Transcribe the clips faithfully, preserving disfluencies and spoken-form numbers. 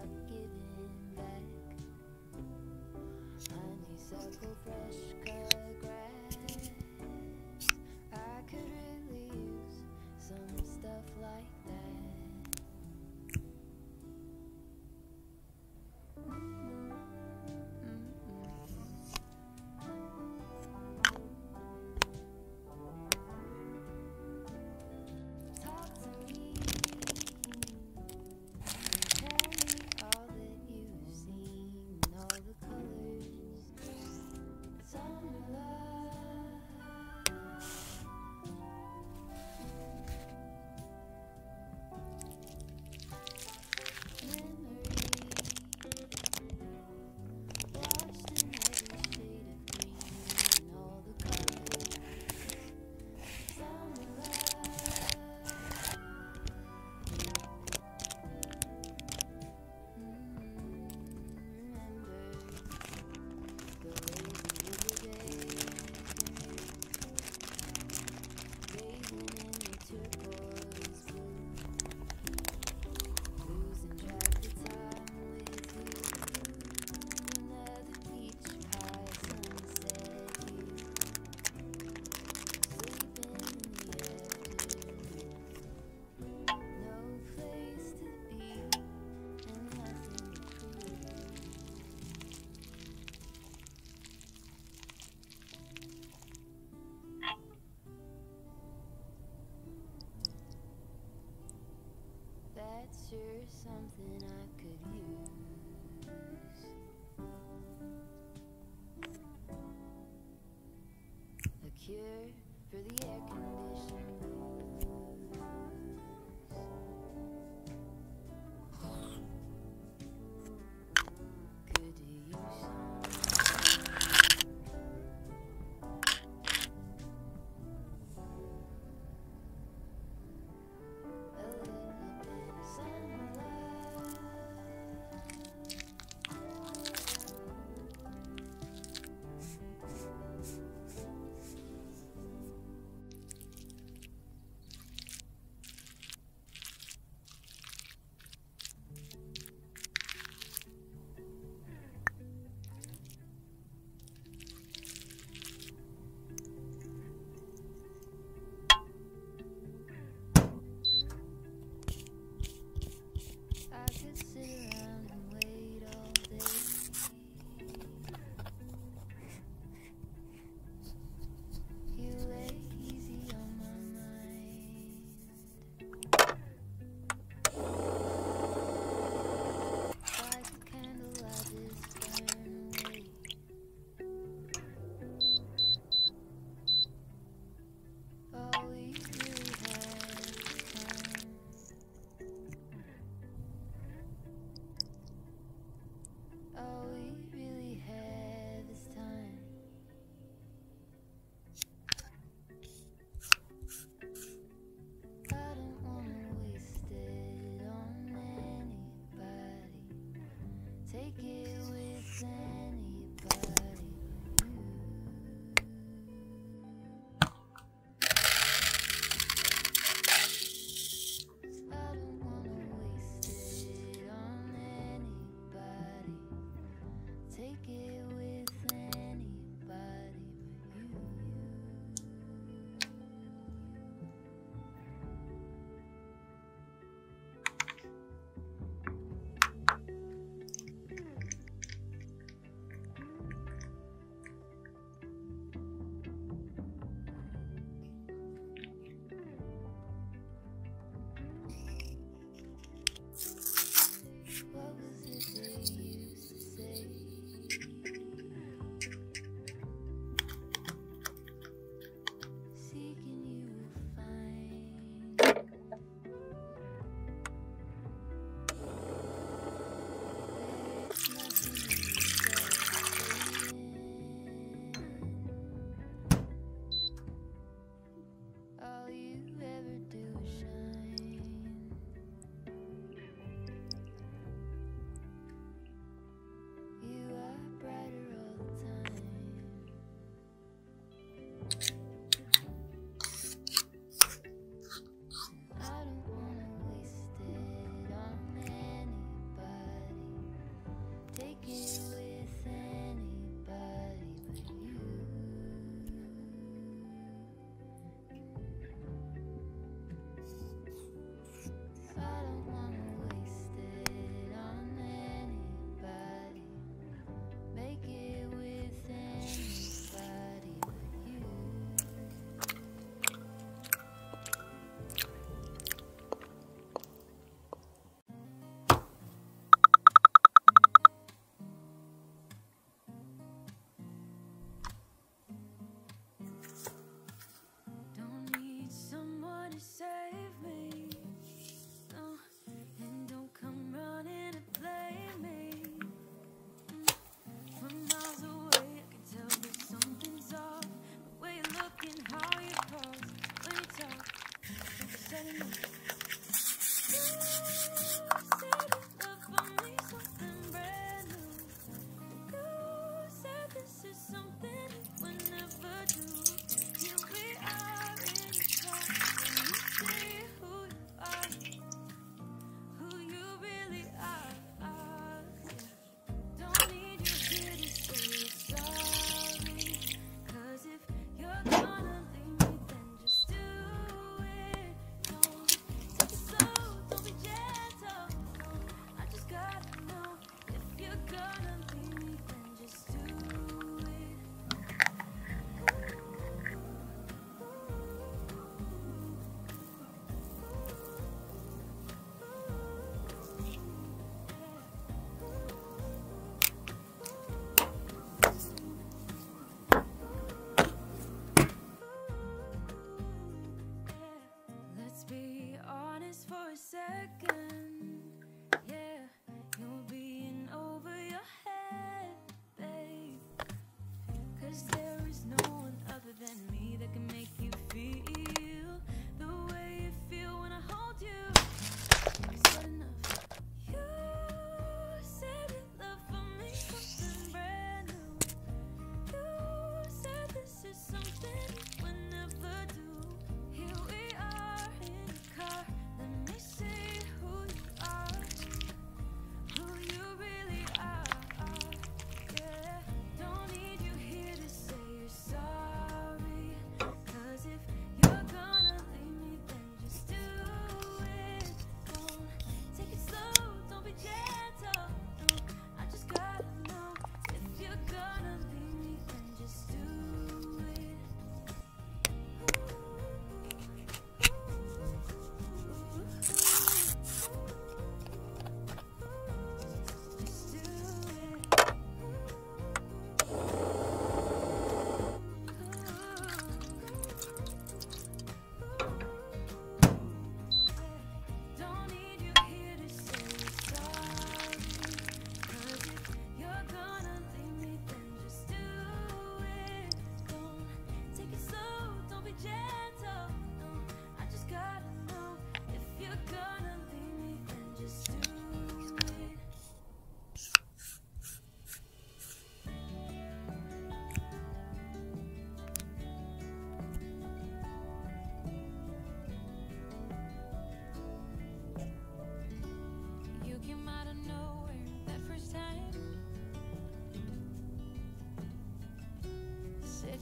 I've given back. Honeysuckle, fresh cut grass. I could really use some stuff like that. That's sure something I could use. A cure for the air conditioned blues. Could you use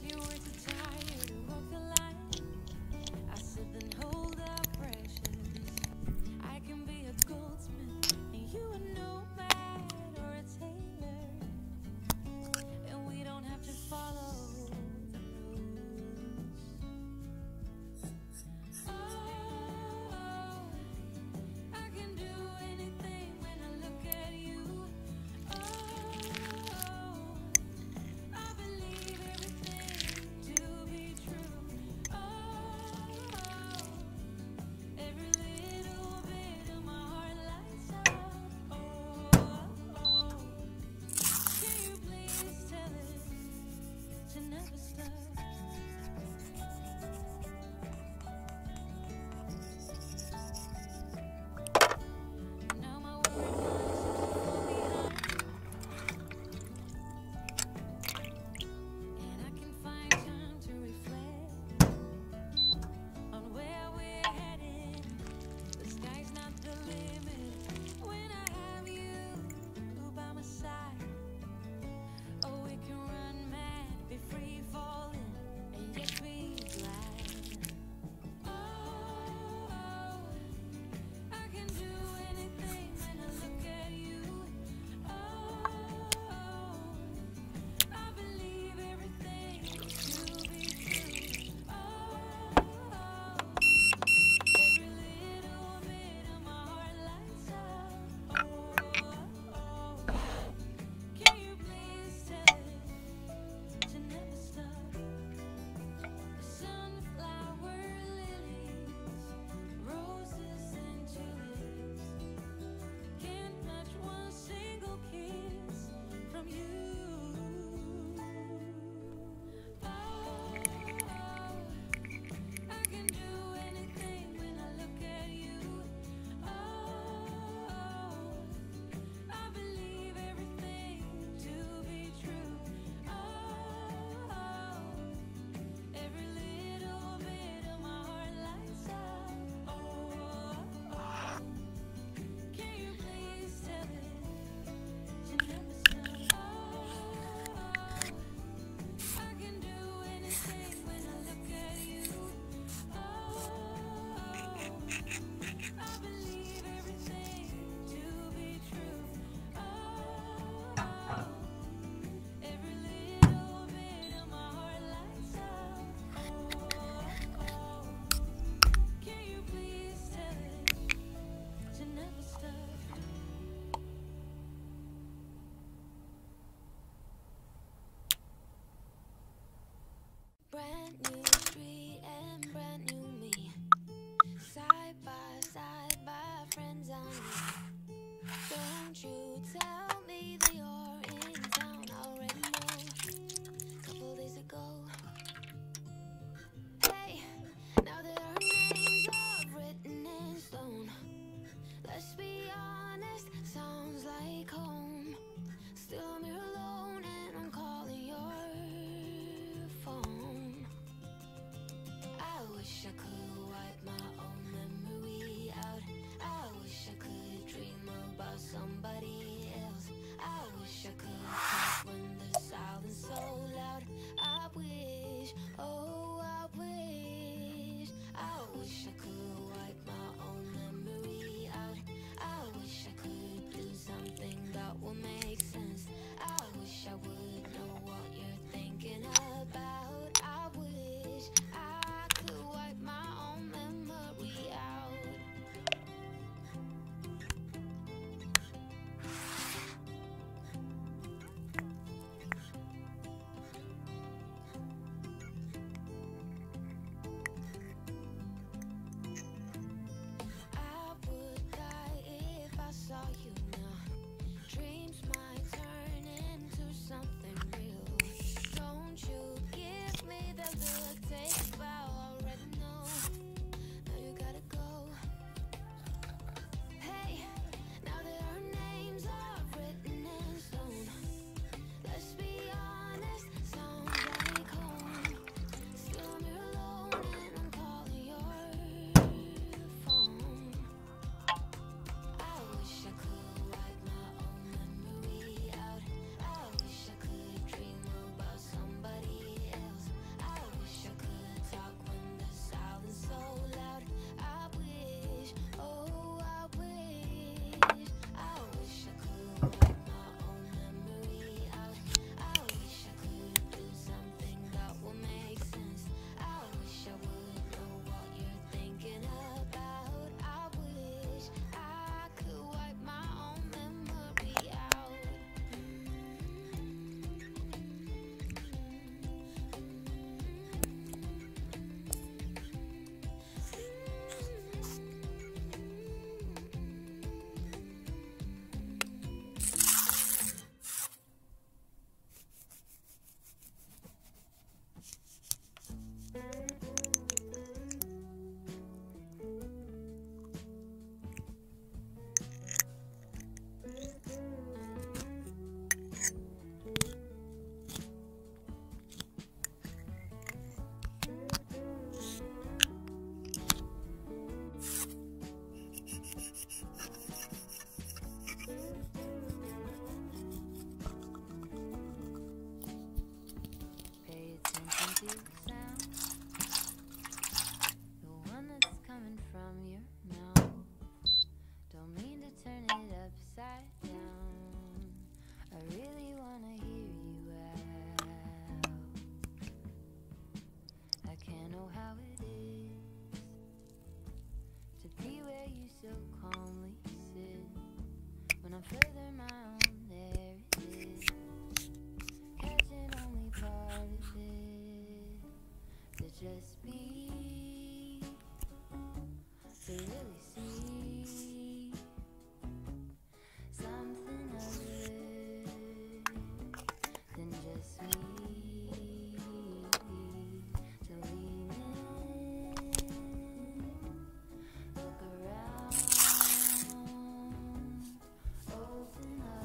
I wish I could Just be to really see something other than just me, to lean in, look around, open up.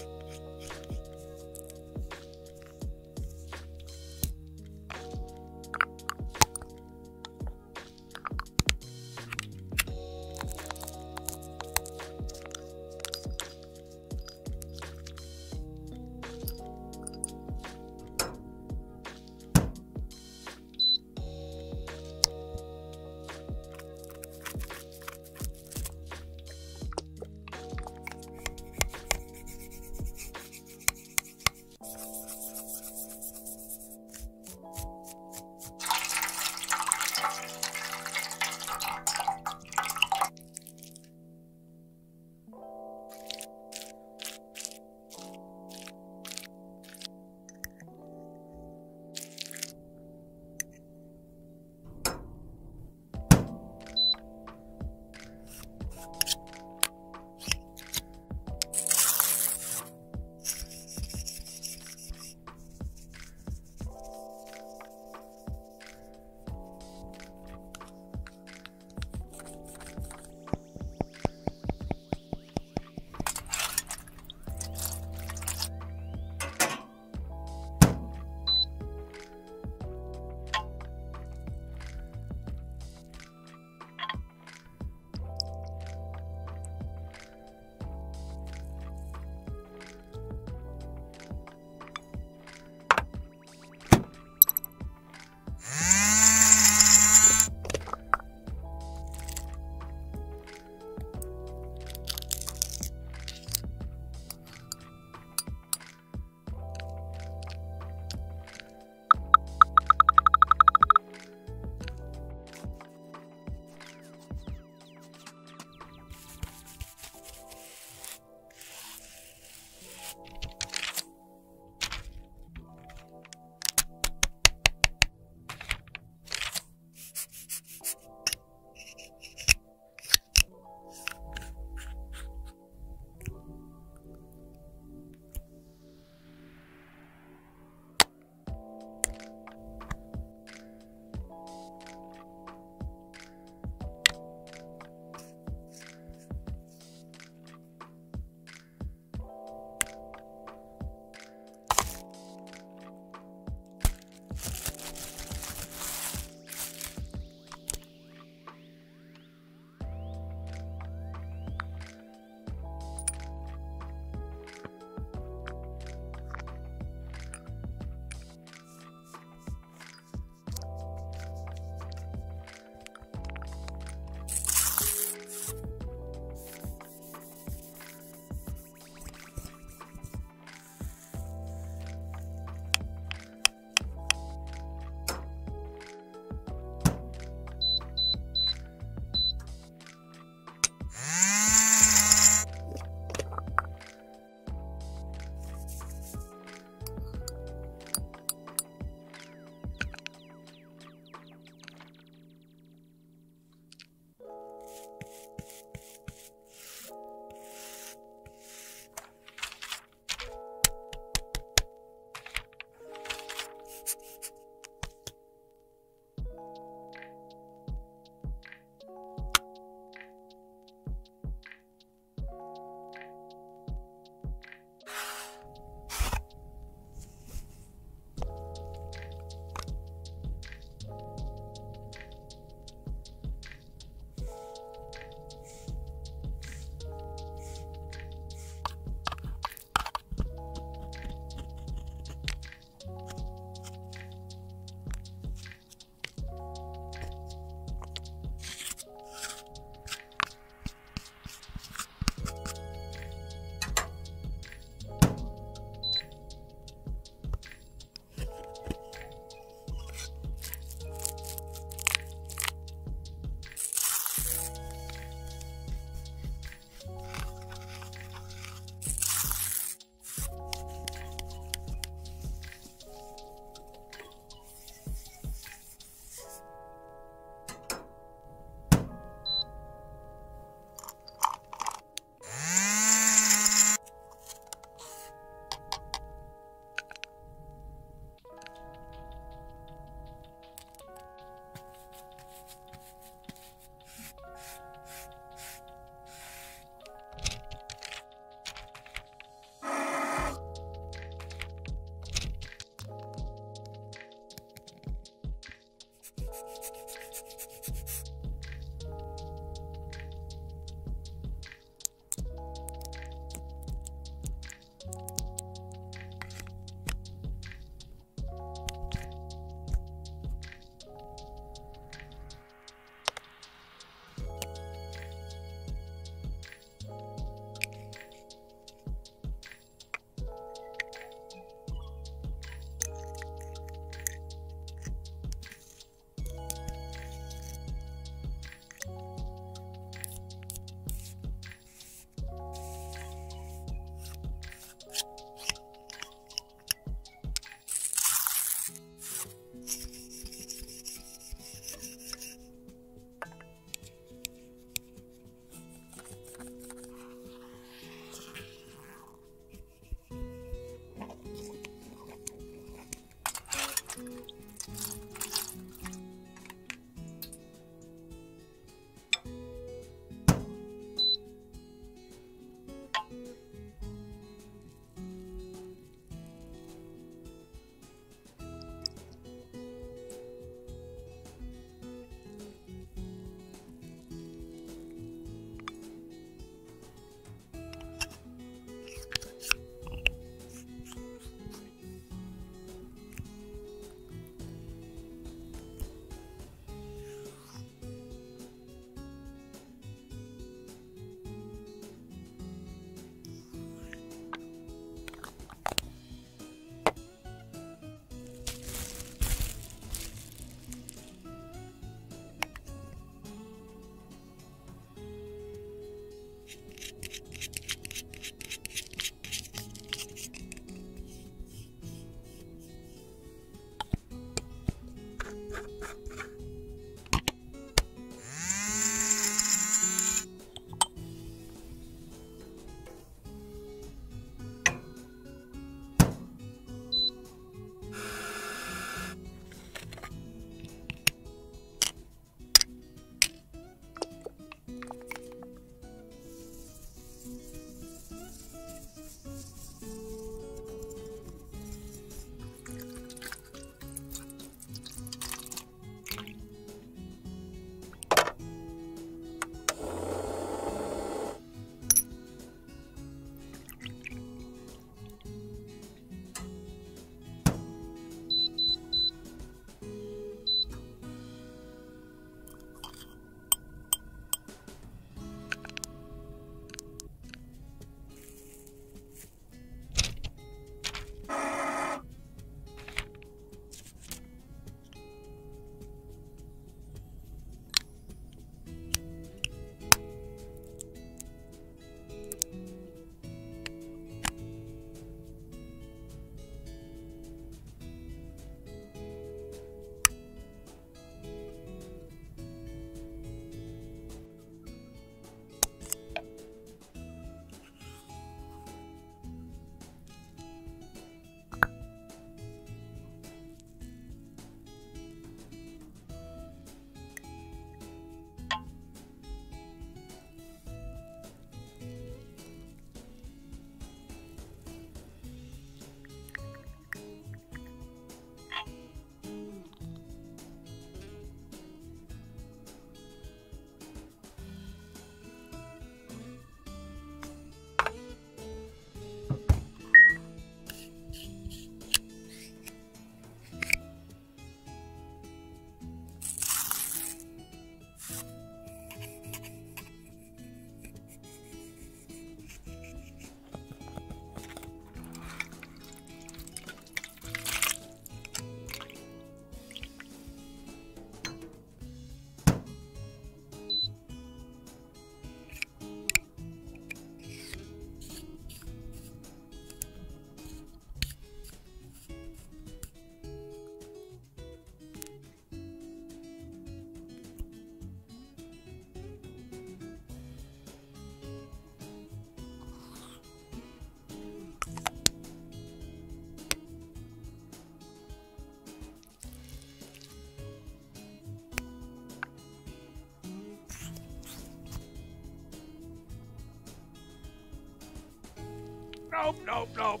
nope, nope, nope.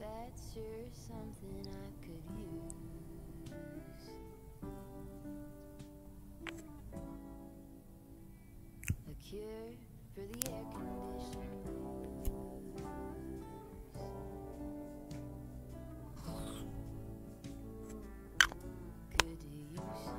That's sure something I could use. A cure for the air conditioning blues. Could you use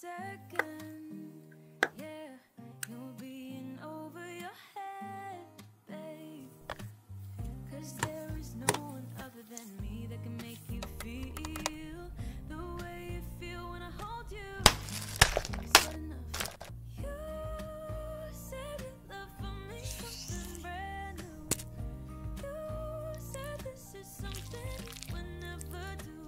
second, yeah, you'll be in over your head, babe. 'Cause there is no one other than me that can make you feel the way you feel when I hold you. It's not enough. You said you love for me something brand new. You said this is something you would never do.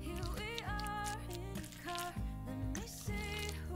Here we are in the car. Let me see who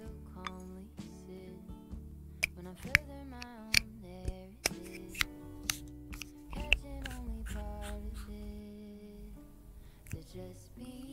still calmly sit when I further my own narrative, catching only part of it to just be.